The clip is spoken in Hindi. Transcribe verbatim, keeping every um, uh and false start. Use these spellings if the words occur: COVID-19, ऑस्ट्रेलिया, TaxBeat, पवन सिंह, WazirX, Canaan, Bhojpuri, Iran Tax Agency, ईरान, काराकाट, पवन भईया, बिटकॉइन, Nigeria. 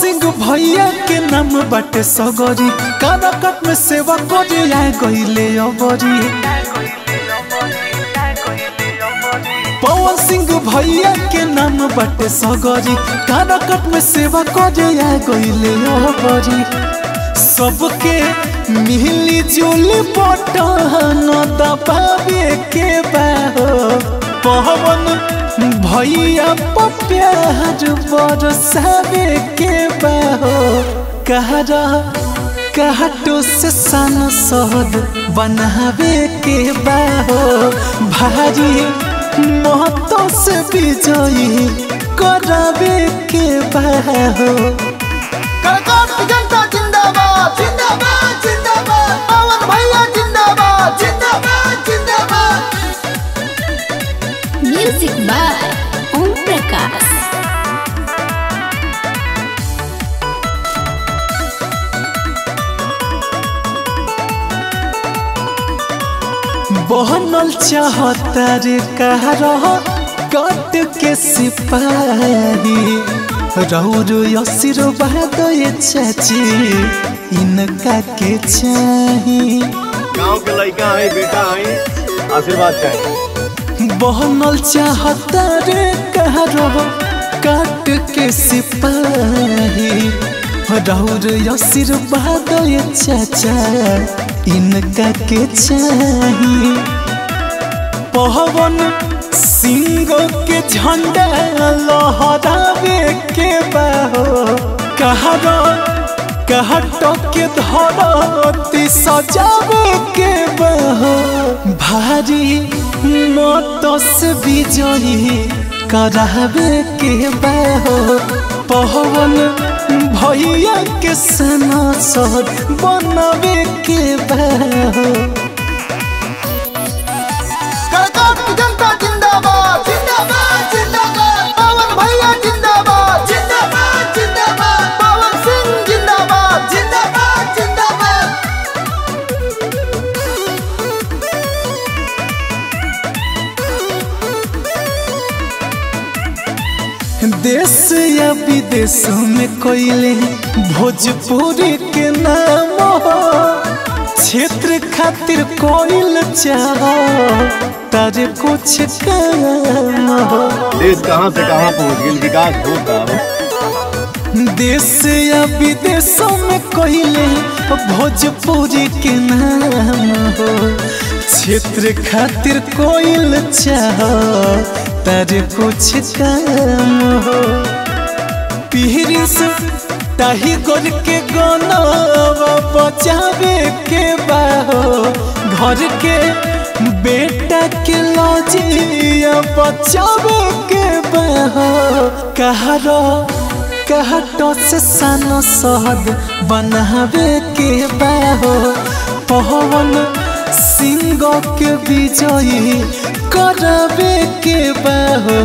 सिंह भैया के नाम बाटे सगरी, काराकट में सेवा करे आए गईले अबरी। पवन सिंह भैया के नाम बाटे सगरी, काराकट में सेवा करे आए गईले अबरी। सबके मिली जुली बटन दबावे के बा हो, पवन भैया प्यार बरसावे के बा हो। कहरा कहटो से सन सहद बनावे के बा हो, भारी महतो से विजयी करावे के बा हो। बहनल चाहता रे कहरा कट के सिपाही, रौरो आशीर्वाद ये चाची इनका के चाही। गांव के लड़का है बेटा है आशीर्वाद चाहे। बहनल चाहता रे कहरा कट के सिपाही, रौरो आशीर्वाद ये चाचा इनका के चाही। पवन सिंह के झंडा लहरावे के बा हो, कहरा कहटो के धरती सजावे के बा हो। भारी मतस विजयी करावे के बा हो, पवन भैया के सना सद बनावे के बा हो। जनता जिंदाबाद जिंदाबाद जिंदाबाद, पवन भैया जिंदाबाद जिंदाबाद जिंदाबाद, पवन सिंह जिंदाबाद जिंदाबाद जिंदाबाद। देश या विदेशों में कोयले भोजपुरी के नाम क्षेत्र खातिर कोयल चाह ताजे कुछ काम हो। देश कहाँ से कहाँ पहुँच गया, विकास बहुत काम। देश या विदेशों में कोयले भोजपुरी के नाम हो, क्षेत्र खातिर कोयल चाहो ताजे कुछ काम हो। पीहरी से ताही गोल के गाना बचावे के बा हो, घर के बेटा के लाजिया बचावे के बा हो। कहरो कहटो से सन सहद बनावे के बा हो, पवन सिंह के विजयी करावे के बा हो।